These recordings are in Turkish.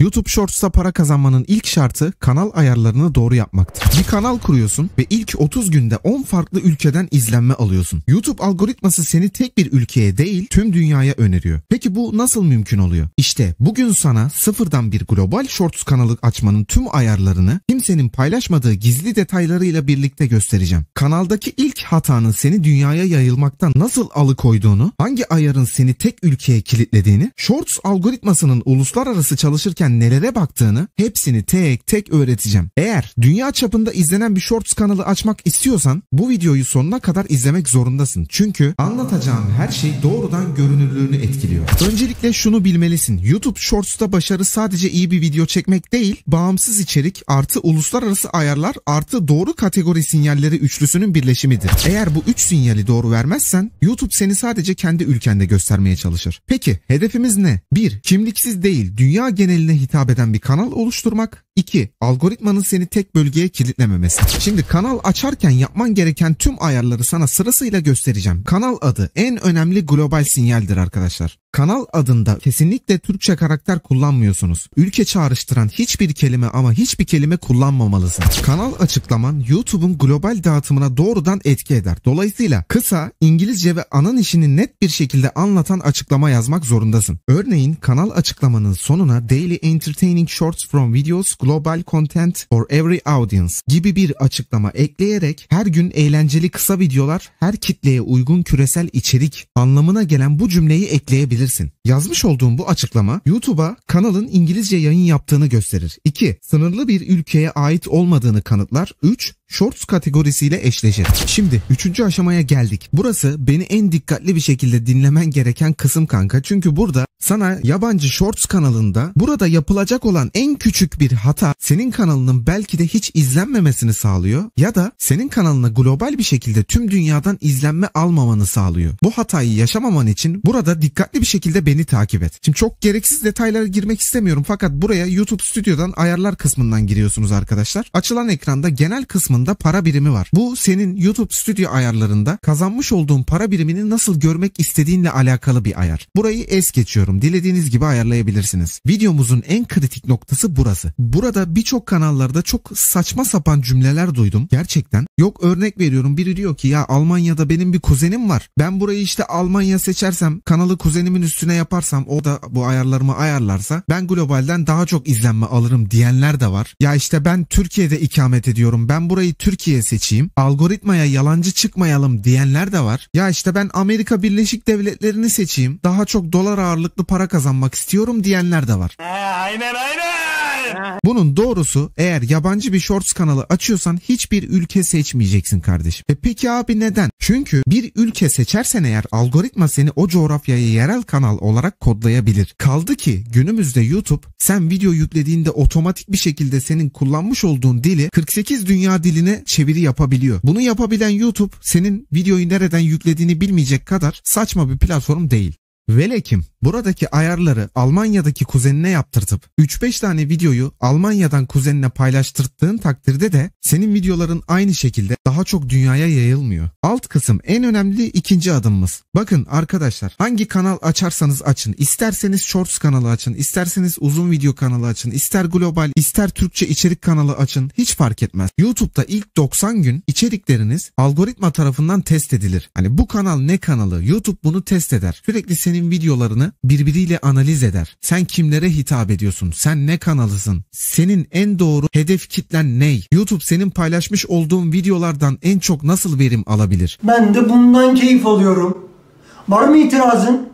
YouTube Shorts'ta para kazanmanın ilk şartı kanal ayarlarını doğru yapmaktır. Bir kanal kuruyorsun ve ilk 30 günde 10 farklı ülkeden izlenme alıyorsun. YouTube algoritması seni tek bir ülkeye değil, tüm dünyaya öneriyor. Peki bu nasıl mümkün oluyor? İşte bugün sana sıfırdan bir global Shorts kanalı açmanın tüm ayarlarını kimsenin paylaşmadığı gizli detaylarıyla birlikte göstereceğim. Kanaldaki ilk hatanın seni dünyaya yayılmaktan nasıl alıkoyduğunu, hangi ayarın seni tek ülkeye kilitlediğini, Shorts algoritmasının uluslararası çalışırken nelere baktığını hepsini tek tek öğreteceğim. Eğer dünya çapında izlenen bir Shorts kanalı açmak istiyorsan bu videoyu sonuna kadar izlemek zorundasın. Çünkü anlatacağım her şey doğrudan görünürlüğünü etkiliyor. Öncelikle şunu bilmelisin. YouTube Shorts'ta başarı sadece iyi bir video çekmek değil, bağımsız içerik artı uluslararası ayarlar artı doğru kategori sinyalleri üçlüsünün birleşimidir. Eğer bu üç sinyali doğru vermezsen YouTube seni sadece kendi ülkende göstermeye çalışır. Peki hedefimiz ne? 1. Kimliksiz değil, dünya geneline hitap eden bir kanal oluşturmak. 2. Algoritmanın seni tek bölgeye kilitlememesi. Şimdi kanal açarken yapman gereken tüm ayarları sana sırasıyla göstereceğim. Kanal adı en önemli global sinyaldir arkadaşlar. Kanal adında kesinlikle Türkçe karakter kullanmıyorsunuz. Ülke çağrıştıran hiçbir kelime ama hiçbir kelime kullanmamalısın. Kanal açıklaman YouTube'un global dağıtımına doğrudan etki eder. Dolayısıyla kısa, İngilizce ve anan işini net bir şekilde anlatan açıklama yazmak zorundasın. Örneğin kanal açıklamanın sonuna Daily Entertaining Shorts from Videos Global Content for Every Audience gibi bir açıklama ekleyerek her gün eğlenceli kısa videolar, her kitleye uygun küresel içerik anlamına gelen bu cümleyi ekleyebilirsin. Yazmış olduğum bu açıklama YouTube'a kanalın İngilizce yayın yaptığını gösterir. 2. Sınırlı bir ülkeye ait olmadığını kanıtlar. 3. Shorts kategorisiyle eşleşir. Şimdi 3. aşamaya geldik. Burası beni en dikkatli bir şekilde dinlemen gereken kısım kanka. Çünkü burada sana yabancı Shorts kanalında burada yapılacak olan en küçük bir hata senin kanalının belki de hiç izlenmemesini sağlıyor ya da senin kanalına global bir şekilde tüm dünyadan izlenme almamanı sağlıyor. Bu hatayı yaşamaman için burada dikkatli bir şekilde beni takip et. Şimdi çok gereksiz detaylara girmek istemiyorum fakat buraya YouTube Studio'dan ayarlar kısmından giriyorsunuz arkadaşlar. Açılan ekranda genel kısmında para birimi var. Bu senin YouTube Studio ayarlarında kazanmış olduğun para birimini nasıl görmek istediğinle alakalı bir ayar. Burayı es geçiyorum. Dilediğiniz gibi ayarlayabilirsiniz. Videomuzun en kritik noktası burası. Burada birçok kanallarda çok saçma sapan cümleler duydum. Gerçekten. Yok örnek veriyorum, biri diyor ki ya Almanya'da benim bir kuzenim var. Ben burayı işte Almanya seçersem, kanalı kuzenimin üstüne yaparsam, o da bu ayarlarımı ayarlarsa ben globalden daha çok izlenme alırım diyenler de var. Ya işte ben Türkiye'de ikamet ediyorum. Ben burayı Türkiye seçeyim. Algoritmaya yalancı çıkmayalım diyenler de var. Ya işte ben Amerika Birleşik Devletleri'ni seçeyim. Daha çok dolar ağırlıklı para kazanmak istiyorum diyenler de var. Aynen aynen. Bunun doğrusu eğer yabancı bir Shorts kanalı açıyorsan hiçbir ülke seçmeyeceksin kardeşim. Peki abi neden? Çünkü bir ülke seçersen eğer algoritma seni o coğrafyaya yerel kanal olarak kodlayabilir. Kaldı ki günümüzde YouTube sen video yüklediğinde otomatik bir şekilde senin kullanmış olduğun dili 48 dünya diline çeviri yapabiliyor. Bunu yapabilen YouTube senin videoyu nereden yüklediğini bilmeyecek kadar saçma bir platform değil. Velekim buradaki ayarları Almanya'daki kuzenine yaptırtıp 3-5 tane videoyu Almanya'dan kuzenine paylaştırdığın takdirde de senin videoların aynı şekilde daha çok dünyaya yayılmıyor. Alt kısım en önemli ikinci adımımız. Bakın arkadaşlar, hangi kanal açarsanız açın, isterseniz Shorts kanalı açın, isterseniz uzun video kanalı açın, ister global ister Türkçe içerik kanalı açın, hiç fark etmez. YouTube'da ilk 90 gün içerikleriniz algoritma tarafından test edilir. Hani bu kanal ne kanalı? YouTube bunu test eder. Sürekli senin videolarını birbiriyle analiz eder. Sen kimlere hitap ediyorsun? Sen ne kanalısın? Senin en doğru hedef kitlen ney? YouTube senin paylaşmış olduğun videolardan en çok nasıl verim alabilir? Ben de bundan keyif alıyorum. Var mı itirazın?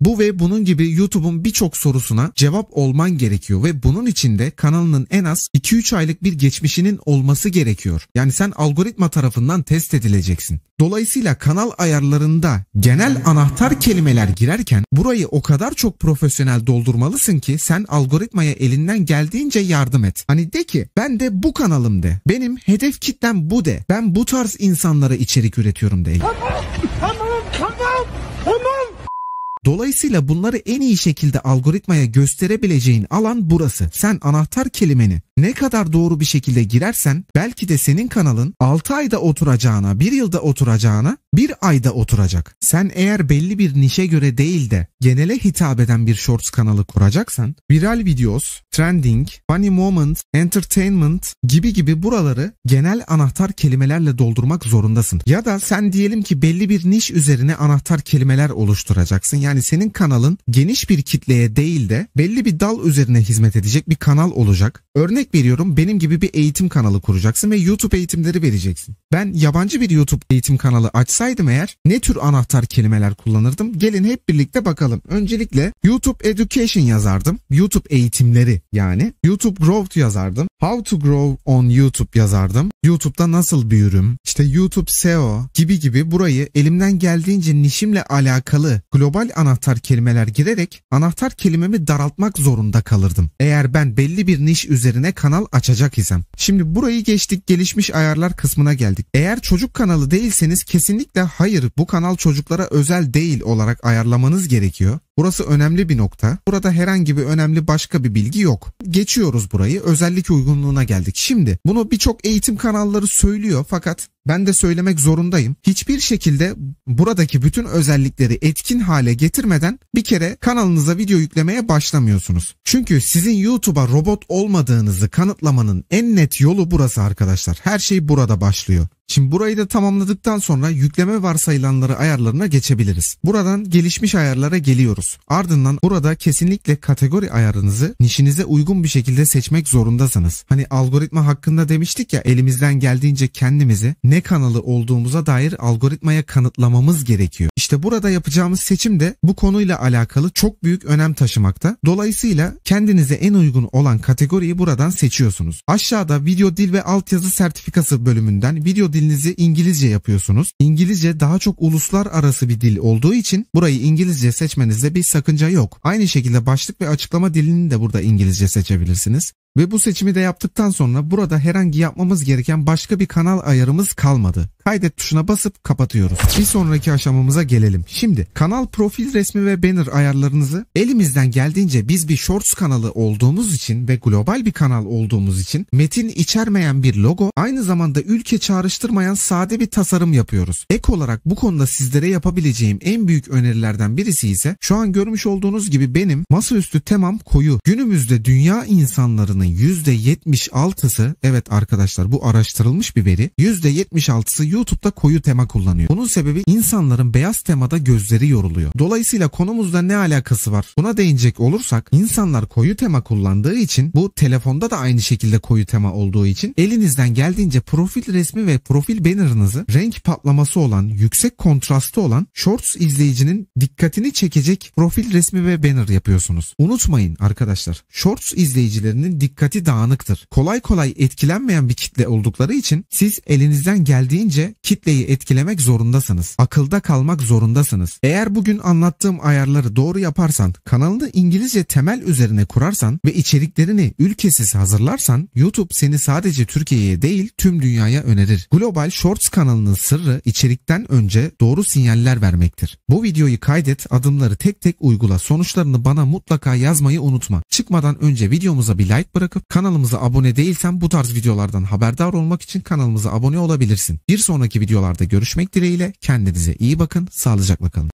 Bu ve bunun gibi YouTube'un birçok sorusuna cevap olman gerekiyor ve bunun için de kanalının en az 2-3 aylık bir geçmişinin olması gerekiyor. Yani sen algoritma tarafından test edileceksin. Dolayısıyla kanal ayarlarında genel anahtar kelimeler girerken burayı o kadar çok profesyonel doldurmalısın ki sen algoritmaya elinden geldiğince yardım et. Hani de ki ben de bu kanalım de. Benim hedef kitlem bu de. Ben bu tarz insanlara içerik üretiyorum de. Tamam. Dolayısıyla bunları en iyi şekilde algoritmaya gösterebileceğin alan burası. Sen anahtar kelimeni ne kadar doğru bir şekilde girersen belki de senin kanalın 6 ayda oturacağına, 1 yılda oturacağına 1 ayda oturacak. Sen eğer belli bir nişe göre değil de genele hitap eden bir shorts kanalı kuracaksan, viral videos, trending, funny moment, entertainment gibi buraları genel anahtar kelimelerle doldurmak zorundasın. Ya da sen diyelim ki belli bir niş üzerine anahtar kelimeler oluşturacaksın. Yani senin kanalın geniş bir kitleye değil de belli bir dal üzerine hizmet edecek bir kanal olacak. Örnek veriyorum, benim gibi bir eğitim kanalı kuracaksın ve YouTube eğitimleri vereceksin. Ben yabancı bir YouTube eğitim kanalı açsaydım eğer ne tür anahtar kelimeler kullanırdım? Gelin hep birlikte bakalım. Öncelikle YouTube Education yazardım. YouTube eğitimleri yani. YouTube Growth yazardım. How to grow on YouTube yazardım. YouTube'da nasıl büyürüm? İşte YouTube SEO gibi burayı elimden geldiğince nişimle alakalı global anahtar kelimeler girerek anahtar kelimemi daraltmak zorunda kalırdım. Eğer ben belli bir niş üzerine kanal açacak isem. Şimdi burayı geçtik, gelişmiş ayarlar kısmına geldik. Eğer çocuk kanalı değilseniz kesinlikle hayır, bu kanal çocuklara özel değil olarak ayarlamanız gerekiyor. Burası önemli bir nokta. Burada herhangi bir önemli başka bir bilgi yok. Geçiyoruz burayı. Özellik uygunluğuna geldik. Şimdi bunu birçok eğitim kanalları söylüyor fakat ben de söylemek zorundayım. Hiçbir şekilde buradaki bütün özellikleri etkin hale getirmeden bir kere kanalınıza video yüklemeye başlamıyorsunuz. Çünkü sizin YouTube'a robot olmadığınızı kanıtlamanın en net yolu burası arkadaşlar. Her şey burada başlıyor. Şimdi burayı da tamamladıktan sonra yükleme varsayılanları ayarlarına geçebiliriz. Buradan gelişmiş ayarlara geliyoruz. Ardından burada kesinlikle kategori ayarınızı nişinize uygun bir şekilde seçmek zorundasınız. Hani algoritma hakkında demiştik ya, elimizden geldiğince kendimizi ne kanalı olduğumuza dair algoritmaya kanıtlamamız gerekiyor. İşte burada yapacağımız seçim de bu konuyla alakalı çok büyük önem taşımakta. Dolayısıyla kendinize en uygun olan kategoriyi buradan seçiyorsunuz. Aşağıda video dil ve altyazı sertifikası bölümünden video dilinizi İngilizce yapıyorsunuz. İngilizce daha çok uluslararası bir dil olduğu için burayı İngilizce seçmenizde bir sakınca yok. Aynı şekilde başlık ve açıklama dilini de burada İngilizce seçebilirsiniz. Ve bu seçimi de yaptıktan sonra burada herhangi yapmamız gereken başka bir kanal ayarımız kalmadı. Kaydet tuşuna basıp kapatıyoruz. Bir sonraki aşamamıza gelelim. Şimdi kanal profil resmi ve banner ayarlarınızı elimizden geldiğince, biz bir shorts kanalı olduğumuz için ve global bir kanal olduğumuz için metin içermeyen bir logo, aynı zamanda ülke çağrıştırmayan sade bir tasarım yapıyoruz. Ek olarak bu konuda sizlere yapabileceğim en büyük önerilerden birisi ise şu an görmüş olduğunuz gibi benim masaüstü temam koyu. Günümüzde dünya insanlarının %76'sı, evet arkadaşlar bu araştırılmış bir veri, %76'sı YouTube'da koyu tema kullanıyor. Bunun sebebi insanların beyaz temada gözleri yoruluyor. Dolayısıyla konumuzda ne alakası var? Buna değinecek olursak, insanlar koyu tema kullandığı için, bu telefonda da aynı şekilde koyu tema olduğu için, elinizden geldiğince profil resmi ve profil banner'ınızı renk patlaması olan, yüksek kontrastı olan, shorts izleyicinin dikkatini çekecek profil resmi ve banner yapıyorsunuz. Unutmayın arkadaşlar, shorts izleyicilerinin dikkati dağınıktır. Kolay kolay etkilenmeyen bir kitle oldukları için siz elinizden geldiğince kitleyi etkilemek zorundasınız. Akılda kalmak zorundasınız. Eğer bugün anlattığım ayarları doğru yaparsan, kanalını İngilizce temel üzerine kurarsan ve içeriklerini ülkesiz hazırlarsan, YouTube seni sadece Türkiye'ye değil tüm dünyaya önerir. Global Shorts kanalının sırrı içerikten önce doğru sinyaller vermektir. Bu videoyu kaydet, adımları tek tek uygula. Sonuçlarını bana mutlaka yazmayı unutma. Çıkmadan önce videomuza bir like bırakıp kanalımıza abone değilsen bu tarz videolardan haberdar olmak için kanalımıza abone olabilirsin. Bir sonraki videolarda görüşmek dileğiyle, kendinize iyi bakın, sağlıcakla kalın.